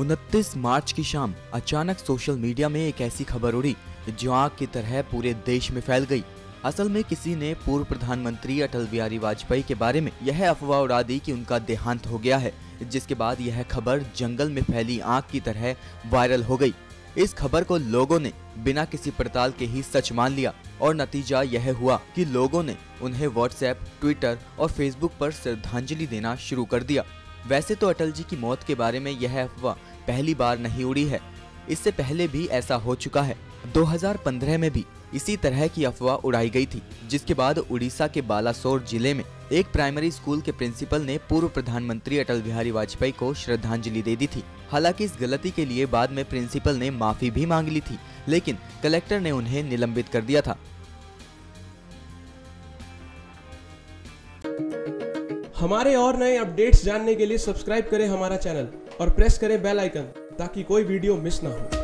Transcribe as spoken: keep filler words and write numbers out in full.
उनतीस मार्च की शाम अचानक सोशल मीडिया में एक ऐसी खबर उड़ी जो आग की तरह पूरे देश में फैल गई। असल में किसी ने पूर्व प्रधानमंत्री अटल बिहारी वाजपेयी के बारे में यह अफवाह उड़ा दी कि उनका देहांत हो गया है, जिसके बाद यह खबर जंगल में फैली आग की तरह वायरल हो गई। इस खबर को लोगों ने बिना किसी पड़ताल के ही सच मान लिया और नतीजा यह हुआ कि लोगों ने उन्हें व्हाट्सएप, ट्विटर और फेसबुक पर श्रद्धांजलि देना शुरू कर दिया। वैसे तो अटल जी की मौत के बारे में यह अफवाह पहली बार नहीं उड़ी है, इससे पहले भी ऐसा हो चुका है। दो हज़ार पंद्रह में भी इसी तरह की अफवाह उड़ाई गई थी, जिसके बाद उड़ीसा के बालासोर जिले में एक प्राइमरी स्कूल के प्रिंसिपल ने पूर्व प्रधानमंत्री अटल बिहारी वाजपेयी को श्रद्धांजलि दे दी थी। हालांकि इस गलती के लिए बाद में प्रिंसिपल ने माफी भी मांग ली थी, लेकिन कलेक्टर ने उन्हें निलंबित कर दिया था। हमारे और नए अपडेट्स जानने के लिए सब्सक्राइब करें हमारा चैनल और प्रेस करें बेल आइकन ताकि कोई वीडियो मिस ना हो।